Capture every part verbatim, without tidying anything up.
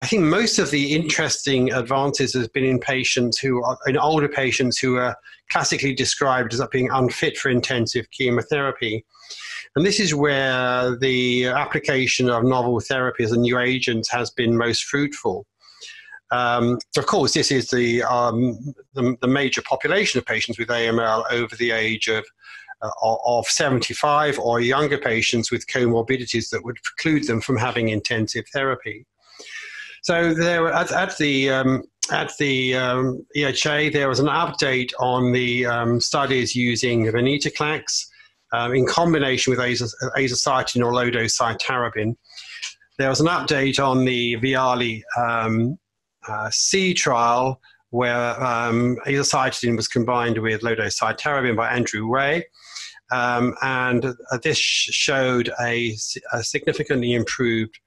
I think most of the interesting advances has been in patients who are, in older patients who are classically described as being unfit for intensive chemotherapy. And this is where the application of novel therapies and new agents has been most fruitful. Um, so of course, this is the, um, the, the major population of patients with A M L over the age of, uh, of seventy-five, or younger patients with comorbidities that would preclude them from having intensive therapy. So there, at, at the, um, at the um, E H A, there was an update on the um, studies using venetoclax um, in combination with azacitidine or lodocytarabine. There was an update on the VIALE-A um, Uh, C trial where um, azacitidine was combined with lodocytarabine by Andrew Ray, um, and uh, this showed a, a significantly improved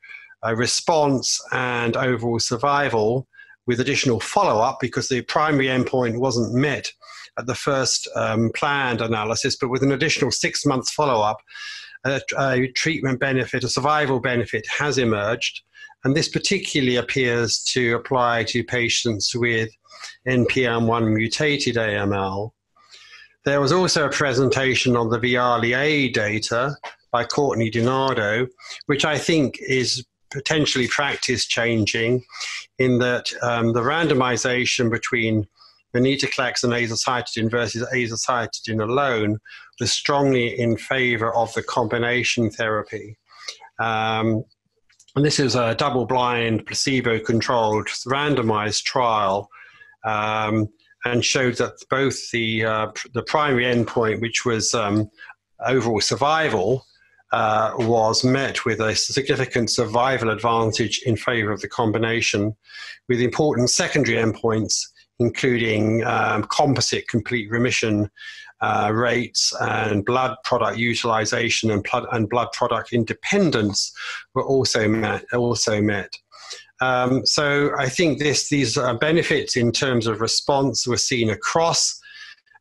uh, response and overall survival with additional follow-up, because the primary endpoint wasn't met at the first um, planned analysis, but with an additional six months follow-up, a, a treatment benefit, a survival benefit has emerged. And this particularly appears to apply to patients with N P M one mutated A M L. There was also a presentation on the VIALE-A data by Courtney DiNardo, which I think is potentially practice-changing, in that um, the randomization between venetoclax and azacitidine versus azacitidine alone was strongly in favor of the combination therapy. Um, And this is a double-blind, placebo-controlled, randomized trial, um, and showed that both the, uh, pr the primary endpoint, which was um, overall survival, uh, was met with a significant survival advantage in favor of the combination, with important secondary endpoints, including um, composite complete remission uh, rates, and blood product utilization and blood, and blood product independence were also met. Also met. Um, so I think this, these uh, benefits in terms of response were seen across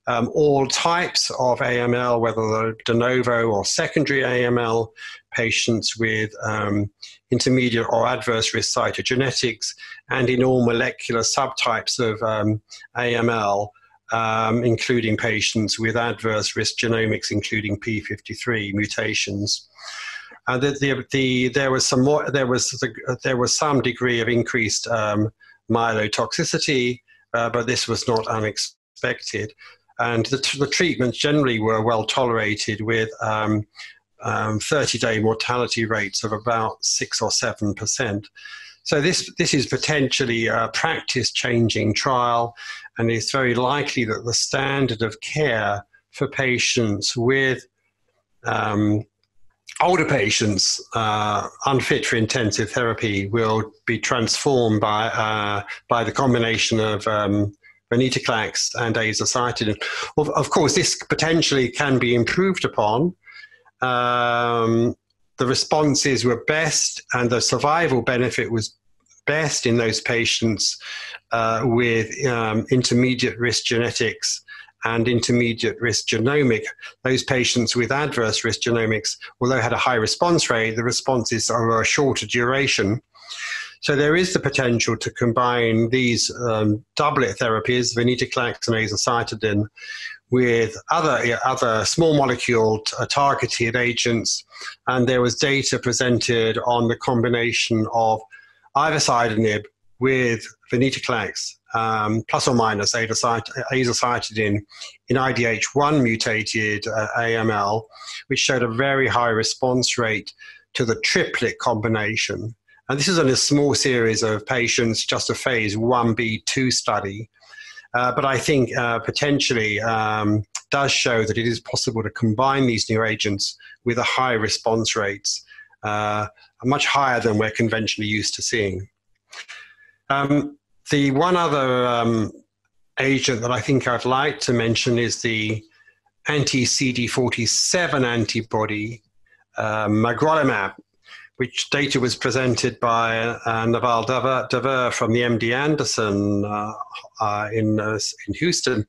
um, all types of A M L, whether they're de novo or secondary A M L, patients with um, intermediate or adverse risk cytogenetics, and in all molecular subtypes of um, A M L, um, including patients with adverse risk genomics, including P fifty-three mutations. Uh, the, the, the, there was some more, there was the, there was some degree of increased um, myelotoxicity, uh, but this was not unexpected. And the, the treatments generally were well tolerated, with um, Um, thirty-day mortality rates of about six or seven percent. So this this is potentially a practice-changing trial, and it's very likely that the standard of care for patients with um, older patients uh, unfit for intensive therapy will be transformed by uh, by the combination of Um, venetoclax and azacitidine. Of, of course, this potentially can be improved upon. Um, the responses were best, and the survival benefit was best in those patients uh, with um, intermediate risk genetics and intermediate risk genomic. Those patients with adverse risk genomics, although had a high response rate, the responses are a shorter duration. So there is the potential to combine these um, doublet therapies, venetoclax and azacitidine, with other, other small molecule targeted agents. And there was data presented on the combination of ivosidenib with venetoclax, um, plus or minus azacitidine, in I D H one mutated uh, A M L, which showed a very high response rate to the triplet combination. And this is in a small series of patients, just a phase one B two study. Uh, but I think uh, potentially um, does show that it is possible to combine these new agents with a high response rates, uh, much higher than we're conventionally used to seeing. Um, the one other um, agent that I think I'd like to mention is the anti C D forty-seven antibody, uh, magrolimab, which data was presented by uh, Naval Daver from the M D Anderson uh, uh, in, uh, in Houston,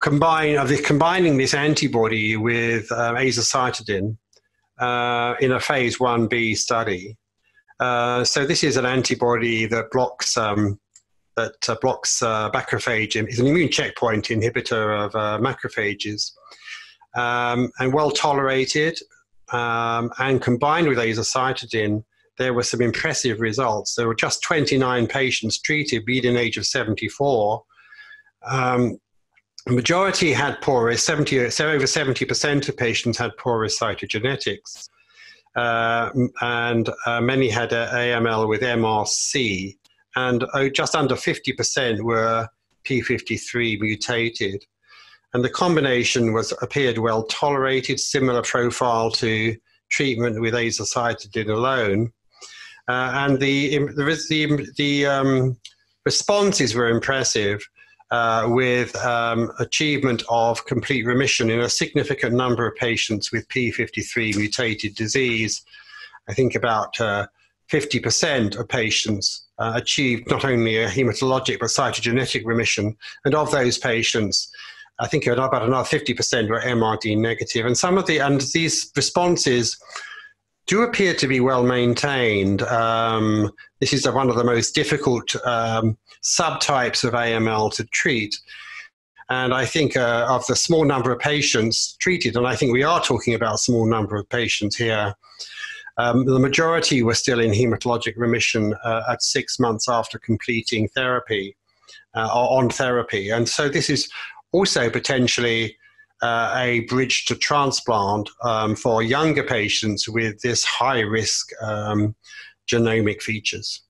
Combine, uh, the, combining this antibody with uh, azacitidine uh, in a phase one B study. Uh, so this is an antibody that blocks um, that uh, blocks uh, macrophage. It's an immune checkpoint inhibitor of uh, macrophages, um, and well tolerated. Um, and combined with azacitidine, there were some impressive results. There were just twenty-nine patients treated, median age of seventy-four. Um, the majority had poor, seventy, so over seventy percent of patients had poor cytogenetics. Uh, and uh, many had uh, A M L with M R C, and uh, just under fifty percent were P fifty-three mutated. And the combination was appeared well tolerated, similar profile to treatment with azacitidine alone. Uh, and the, the, the, the um, responses were impressive, uh, with um, achievement of complete remission in a significant number of patients with P fifty-three mutated disease. I think about uh, fifty percent of patients uh, achieved not only a hematologic but cytogenetic remission, and of those patients, I think about another fifty percent were M R D negative. And some of the, and these responses do appear to be well maintained. Um, this is one of the most difficult um, subtypes of A M L to treat. And I think uh, of the small number of patients treated, and I think we are talking about a small number of patients here, um, the majority were still in hematologic remission uh, at six months after completing therapy, uh, or on therapy. And so this is also potentially uh, a bridge to transplant um, for younger patients with this high risk um, genomic features.